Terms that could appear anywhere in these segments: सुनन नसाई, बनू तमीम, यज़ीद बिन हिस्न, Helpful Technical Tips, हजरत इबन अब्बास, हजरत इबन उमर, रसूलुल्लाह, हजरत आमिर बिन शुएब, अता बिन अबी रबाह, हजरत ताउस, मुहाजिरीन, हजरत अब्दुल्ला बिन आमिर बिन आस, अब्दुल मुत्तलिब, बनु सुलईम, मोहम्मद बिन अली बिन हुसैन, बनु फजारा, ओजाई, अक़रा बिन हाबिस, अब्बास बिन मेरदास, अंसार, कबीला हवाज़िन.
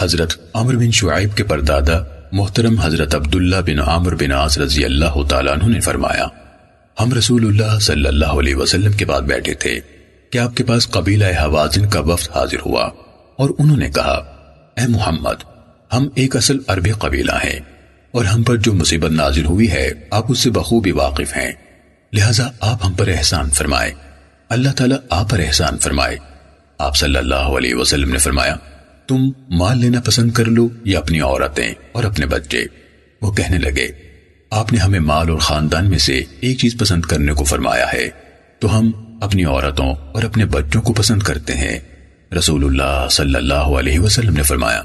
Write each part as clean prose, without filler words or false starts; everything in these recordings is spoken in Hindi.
हजरत आमिर बिन शुएब के परदादा मोहतरम हजरत अब्दुल्ला बिन आमिर बिन आस रजी अल्लाह तआला अन्हु ने फरमाया, हम रसूलुल्लाह सल्लल्लाहु अलैहि वसल्लम के पास बैठे थे कि आपके पास कबीला हवाज़िन का वफ्द हाजिर हुआ और उन्होंने कहा, ए मोहम्मद, हम एक असल अरबी कबीला हैं और हम पर जो मुसीबत नाजिल हुई है आप उससे बखूबी वाकिफ हैं, लिहाजा आप हम पर एहसान फरमाए, अल्लाह ताला आप पर एहसान फरमाए। आप सल्लल्लाहु अलैहि वसल्लम ने फरमाया, तुम माल लेना पसंद कर लो या अपनी औरतें और अपने बच्चे। वो कहने लगे, आपने हमें माल और खानदान में से एक चीज पसंद करने को फरमाया है तो हम अपनी औरतों और अपने बच्चों को पसंद करते हैं। रसूलुल्लाह सल्लल्लाहु अलैहि वसल्लम ने फरमाया,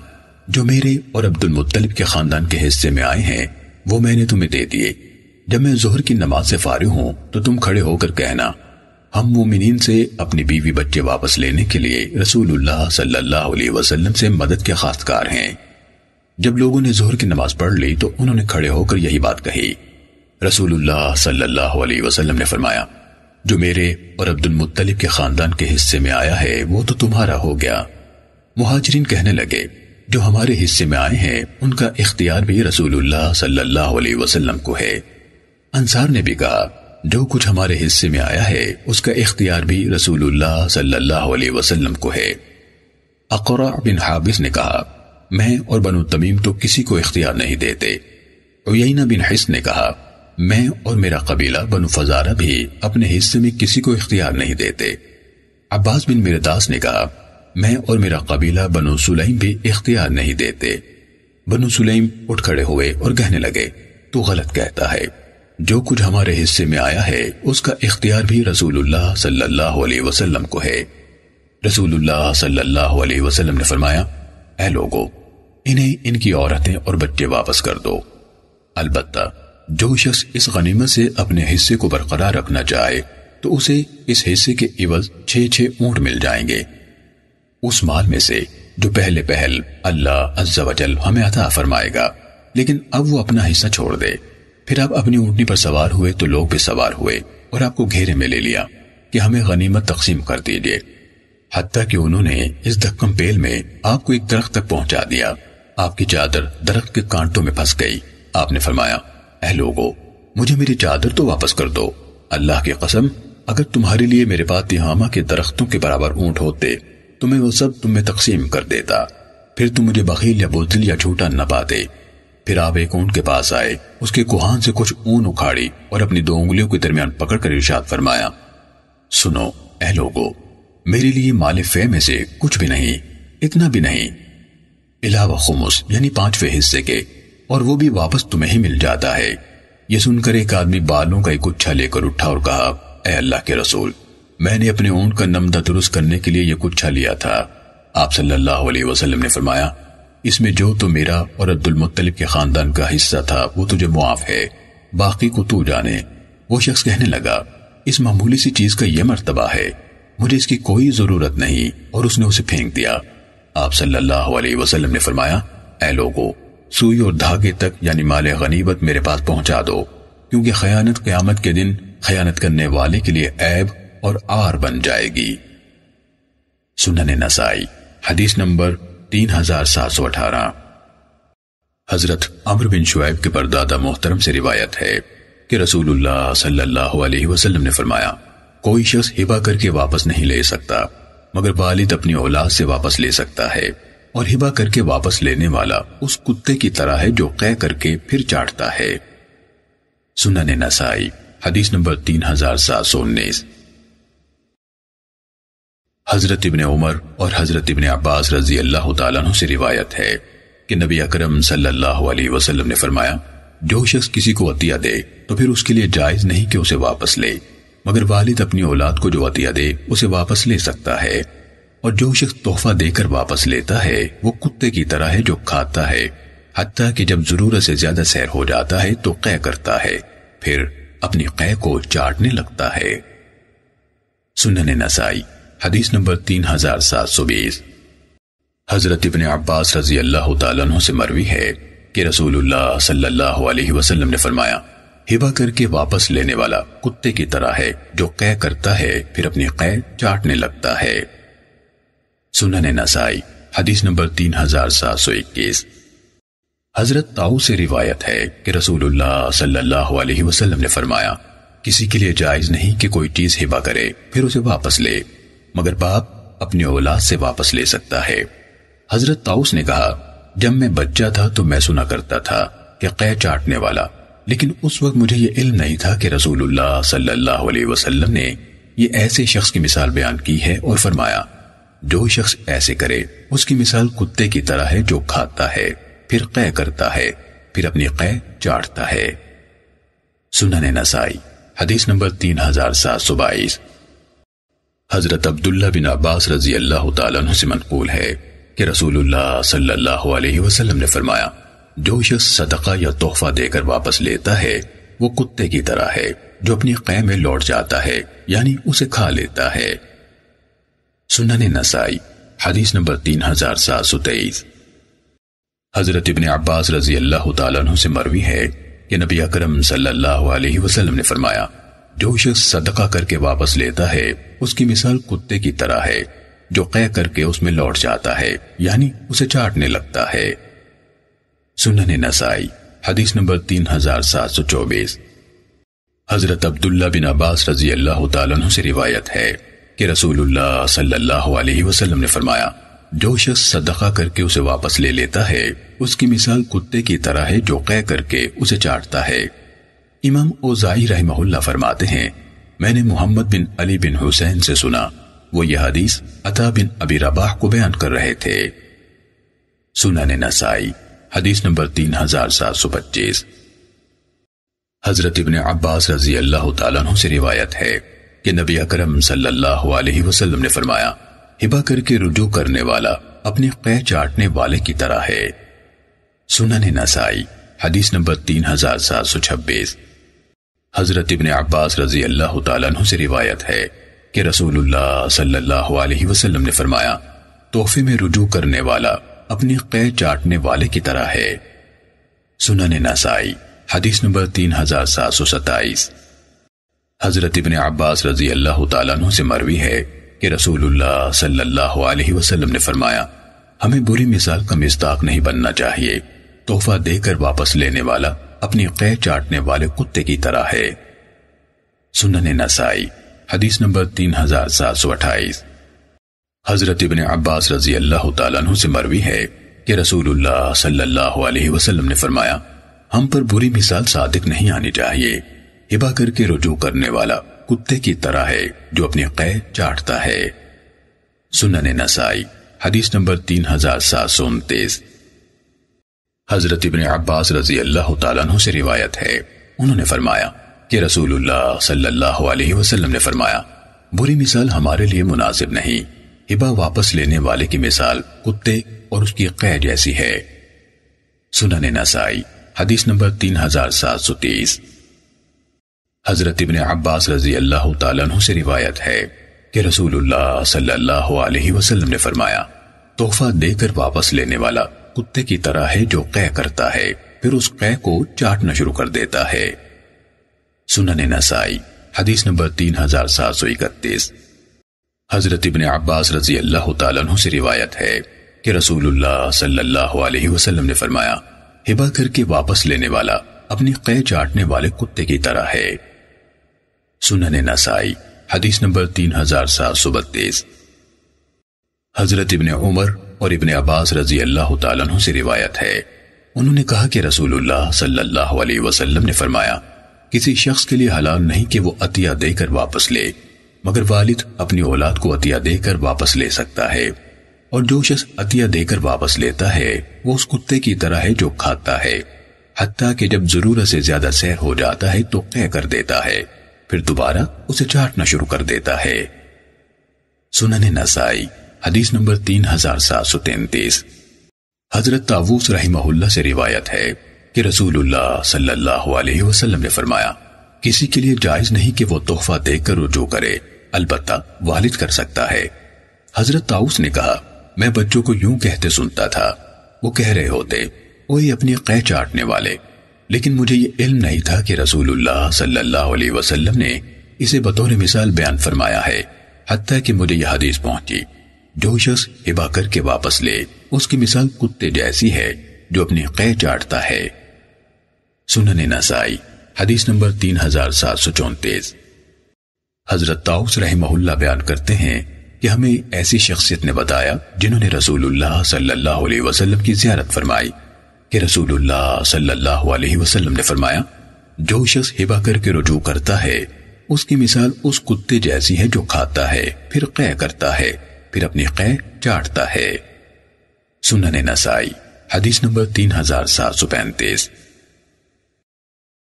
जो मेरे और अब्दुल मुत्तलिब के खानदान के हिस्से में आए हैं वो मैंने तुम्हें दे दिए। जब मैं जोहर की नमाज से फारिग हूं तो तुम खड़े होकर कहना, हम मोमिनीन से अपनी बीवी बच्चे वापस लेने के लिए रसूलुल्लाह सल्लल्लाहु अलैहि वसल्लम से मदद के खासकार हैं। जब लोगों ने जोहर की नमाज पढ़ ली तो उन्होंने खड़े होकर यही बात कही। रसूलुल्लाह सल्लल्लाहु अलैहि वसल्लम ने फरमाया, जो मेरे और अब्दुल मुत्तलिब के खानदान के हिस्से में आया है वो तो तुम्हारा हो गया। मुहाजिरीन कहने लगे, जो हमारे हिस्से में आए हैं उनका इख्तियार भी रसूलुल्लाह सल्लल्लाहु अलैहि वसल्लम को है। अंसार ने भी कहा, जो कुछ हमारे हिस्से में आया है उसका इख्तियार भी रसूलुल्लाह सल्लल्लाहु अलैहि वसल्लम को है। अक़रा बिन हाबिस ने कहा, मैं और बनू तमीम तो किसी को इख्तियार नहीं देते। यज़ीद बिन हिस्न ने कहा, मैं और मेरा कबीला बनु फजारा भी अपने हिस्से में किसी को इख्तियार नहीं देते। अब्बास बिन मेरदास ने कहा, मैं और मेरा कबीला बनु सुलईम भी इख्तियार नहीं देते। बनु सुलईम उठ खड़े हुए और कहने लगे, तू गलत कहता है, जो कुछ हमारे हिस्से में आया है उसका इख्तियार भी रसूलुल्लाह सल्लल्लाहु अलैहि वसल्लम को है। रसूलुल्लाह सल्लल्लाहु अलैहि वसल्लम ने फरमाया, ऐ लोगो, इन्हें इनकी औरतें और बच्चे वापस कर दो। अलबत्ता जो शख्स इस गनीमत से अपने हिस्से को बरकरार रखना चाहे तो उसे इस हिस्से के इवज 6-6 ऊंट मिल जाएंगे। उस माल में से जो पहले पहल अल्लाह अज़्ज़ा वजल हमें अता फरमाएगा, लेकिन अब वो अपना हिस्सा छोड़ दे। फिर आप अपनी ऊँटनी पर सवार हुए तो लोग भी सवार हुए और आपको घेरे में ले लिया कि हमें गनीमत तकसीम कर दीजिए, हत्ता कि उन्होंने इस धक्कम पेल में आपको एक दरख्त तक पहुंचा दिया। आपकी चादर दरख्त के कांटों में फंस गई। आपने फरमाया, ऐ लोगो, मुझे मेरी चादर तो वापस कर दो। अल्लाह की कसम, अगर तुम्हारे लिए मेरे पास तिहामा के दरख्तों के बराबर ऊँट होते तो मैं वो सब तुम्हें तकसीम कर देता, फिर तुम मुझे बखील या बोतल या झूठा न पाते। फिर आप एक ऊँट के पास आए, उसके कुहान से कुछ ऊन उखाड़ी और अपनी दो उंगलियों के दरमियान पकड़कर इरशाद फरमाया, सुनो ऐ लोगो, मेरे लिए माले फे में से कुछ भी नहीं, इतना भी नहीं, इलावा खुमुस यानी 5वें हिस्से के, और वो भी वापस तुम्हें ही मिल जाता है। यह सुनकर एक आदमी बालों का एक गुच्छा लेकर उठा और कहा, ऐ अल्लाह के रसूल, मैंने अपने ऊँट का नमदा दुरुस्त करने के लिए यह गुच्छा लिया था। आप सल्लल्लाहु अलैहि वसल्लम ने फरमाया, इसमें जो तो मेरा और अब्दुल मुत्तलिब के खानदान का हिस्सा था वो तुझे मुआफ है, बाकी को तू जाने। वो शख्स कहने लगा, इस मामूली सी चीज का यह मर्तबा है, मुझे इसकी कोई जरूरत नहीं, और उसने उसे फेंक दिया। आप सल्लल्लाहु अलैहि वसल्लम ने फरमाया, ऐ लोगो, सुई और धागे तक यानी माले गनीमत मेरे पास पहुंचा दो, क्योंकि खयानत क़यामत के दिन खयानत करने वाले के लिए ऐब और आर बन जाएगी। सुनन नसाई हदीस नंबर 3718। हजरत आमिर बिन शुएब के परदादा मोहतरम से रिवायत है कि रसूलुल्लाह सल्लल्लाहु अलैहि वसल्लम ने फरमाया, कोई शख्स हिबा करके वापस नहीं ले सकता, मगर वालिद अपनी औलाद से वापस ले सकता है, और हिबा करके वापस लेने वाला उस कुत्ते की तरह है जो कै करके फिर चाटता है। सुनन नसाई हदीस नंबर 3719। हजरत इबन उमर और हजरत इबन अब्बास रजी अल्लाह तआला अन्हु से रिवायत है कि नबी अकरम सल्लल्लाहु अलैहि वसल्लम ने फरमाया, जो शख्स किसी को अतिया दे तो फिर उसके लिए जायज नहीं कि उसे वापस ले, मगर वालिद अपनी औलाद को जो अतिया दे उसे वापस ले सकता है, और जो शख्स तोहफा देकर वापस लेता है वो कुत्ते की तरह है जो खाता है, हत्ता कि जब जरूरत से ज्यादा सैर हो जाता है तो कै करता है, फिर अपनी कै को चाटने लगता है। सुनन नसाई हदीस नंबर 3720। हजरत इबन अब्बास रजी अल्लाह तआला अन्हु से मरवी है कि रसूलुल्लाह सल्लल्लाहु अलैहि वसल्लम ने फरमाया, हिबा करके वापस लेने वाला कुत्ते की तरह है जो कै करता है, फिर अपनी कै चाटने लगता है। सुनन नसाई हदीस नंबर 3721। हजरत ताउस से रिवायत है कि रसूलुल्लाह सल्लल्लाहु अलैहि वसल्लम ने फरमाया, किसी के लिए जायज नहीं कि कोई चीज हिबा करे फिर उसे वापस ले, मगर बाप अपनी औलाद से वापस ले सकता है। हजरत ताउस ने कहा, जब मैं बच्चा था तो मैं सुना करता था कि कै चाटने वाला, लेकिन उस वक्त मुझे ये इल्म नहीं था कि रसूलुल्लाह सल्लल्लाहु अलैहि वसल्लम ने ये ऐसे शख्स की मिसाल बयान की है और फरमाया, जो शख्स ऐसे करे उसकी मिसाल कुत्ते की तरह है जो खाता है फिर कै करता है फिर अपनी कै चाटता है। सुनन नसाई हदीस नंबर 3722। हजरत अब्दुल्ला बिन अब्बास रजी अल्लाह तआला अन्हु से मनकूल है कि रसूलुल्लाह सल्लल्लाहु अलैहि वसल्लम ने फरमाया, जो शख्स सदका या तोहफा देकर वापस लेता है वो कुत्ते की तरह है जो अपनी कै में लौट जाता है, यानी उसे खा लेता है। सुनन नसाई हदीस नंबर 3723। हजरत इबन अब्बास रजी अल्लाह तआला अन्हु से मरवी है कि नबी अकरम सल्लल्लाहु अलैहि वसल्लम ने फरमाया, जो शख्स सदका करके वापस लेता है उसकी मिसाल कुत्ते की तरह है जो कै करके उसमें लौट जाता है, यानी उसे चाटने लगता है। सुनन नसाई हदीस नंबर 3724। हजरत अब्दुल्ला बिन अब्बास रजी अल्लाह तआला अन्हु से रिवायत है कि रसूलुल्लाह सल्लल्लाहु अलैहि वसल्लम ने फरमाया, जो शख्स सदका करके उसे वापस ले लेता है उसकी मिसाल कुत्ते की तरह है जो कै करके उसे चाटता है। इमाम ओजाई रहमहुल्लाह फरमाते हैं, मैंने मोहम्मद बिन अली बिन हुसैन से सुना, वो यह हदीस अता बिन अबी रबाह को बयान कर रहे थे। सुनन नसाई हदीस नंबर 3725। हजरत इब्न अब्बास रजी अल्लाह तआला अन्हु से रिवायत है कि नबी अकरम सल्लल्लाहु अलैहि वसल्लम ने फरमाया, हिबा करके रुजू करने वाला अपने कै चाटने वाले की तरह है। सुनन नसाई हदीस नंबर 3726। हजरत इब्न अब्बास रजी अल्लाह तआला अन्हु से रिवायत है कि रसूलुल्लाह सल्लल्लाहु अलैहि वसल्लम ने फरमाया, तोहफे में रुजू करने वाला अपने कै चाटने वाले की तरह है। सुनन नसाई हदीस नंबर 3727। हजरत इब्न अब्बास रजी अल्लाह तआला अन्हु से मरवी है कि रसूलुल्लाह सल्लल्लाहु अलैहि वसल्लम ने फरमाया, हमें बुरी मिसाल का मिस्ताक नहीं बनना चाहिए, तोहफा देकर वापस लेने वाला अपनी कै चाटने वाले कुत्ते की तरह है। सुनन नसाई हदीस नंबर 3728। हजरत इब्न अब्बास रजी अल्लाह तआला अन्हु से मरवी है कि रसूलुल्लाह सल्लल्लाहु अलैहि वसल्लम ने फरमाया, हम पर बुरी मिसाल सादिक नहीं आनी चाहिए, हिबा करके रुजू करने वाला कुत्ते की तरह है जो अपनी कै चाटता है। सुनन नसाई हदीस नंबर 3729। हजरत इब्न अब्बास रजी अल्लाह तआला अन्हु से रिवायत है, उन्होंने फरमाया कि रसूलुल्लाह सल्लल्लाहु अलैहि वसल्लम ने फरमाया, बुरी मिसाल हमारे लिए मुनासिब नहीं, हिबा वापस लेने वाले की मिसाल कुत्ते और उसकी कै जैसी है। सुनन नसाई हदीस नंबर 3730। हजरत इब्न अब्बास रजी अल्लाह तआला अन्हु से रिवायत है कि रसूलुल्लाह सल्लल्लाहु अलैहि वसल्लम ने फरमाया, तोहफा देकर वापस लेने वाला कुत्ते की तरह है जो कै करता है फिर उस कै को चाटना शुरू कर देता है। सुनन नसाई हदीस नंबर 3731। हजरत इब्न अब्बास रजी अल्लाह तआला अन्हु से रिवायत है कि रसूलुल्लाह सल्लल्लाहु अलैहि वसल्लम ने फरमाया, हिबा करके वापस लेने वाला अपनी कै चाटने वाले कुत्ते की तरह है। सुनन नसाई हदीस नंबर 3732। हजरत इबन उमर और इबन अब्बास रजी अल्लाह तआला अन्हु से रिवायत है, उन्होंने कहा कि रसूलुल्लाह सल्लल्लाहु अलैहि वसल्लम ने फरमाया, किसी शख्स के लिए हलाल नहीं कि वो अतिया देकर वापस ले, मगर वालिद अपनी औलाद को अतिया देकर वापस ले सकता है, और जो शख्स अतिया देकर वापस लेता है वो उस कुत्ते की तरह है जो खाता है, हत्ता कि जब जरूरत से ज्यादा सैर हो जाता है तो तय कर देता है फिर दोबारा उसे चाटना शुरू कर देता है। सुनन नसाई हदीस नंबर 3733। हजरत ताउस रहमहुल्लाह से रिवायत है कि रसूलुल्लाह सल्लल्लाहु अलैहि वसल्लम ने फरमाया, किसी के लिए जायज नहीं कि वो तोहफा देकर रुजू करे, अलबत्ता वालिद कर सकता है। हजरत ताउस ने कहा, मैं बच्चों को यूं कहते सुनता था, वो कह रहे होते, ओए अपनी कै चाटने वाले, लेकिन मुझे ये इल्म नहीं था कि रसूलुल्लाह सल्लल्लाहु अलैहि वसल्लम ने इसे बतौर मिसाल बयान फरमाया है, हत्ता कि मुझे यह हदीस पहुंची, जो शख्स हिबा करके वापस ले उसकी मिसाल कुत्ते जैसी है जो अपनी कै चाटता है। सुनन नसाई हदीस नंबर 3734। हजरत ताउस रहमहुल्ला बयान करते हैं कि हमें ऐसी शख्सियत ने बताया जिन्होंने रसूलुल्लाह सल्लल्लाहु अलैहि वसल्लम की ज़ियारत फरमाई कि रसूलुल्लाह सल्लल्लाहु अलैहि वसल्लम ने फरमाया, जो शख्स हिबा करके रुजू करता है उसकी मिसाल उस कुत्ते जैसी है जो खाता है फिर कै करता है फिर अपनी कै चाटता है। सुनन नसाई हदीस नंबर 3735।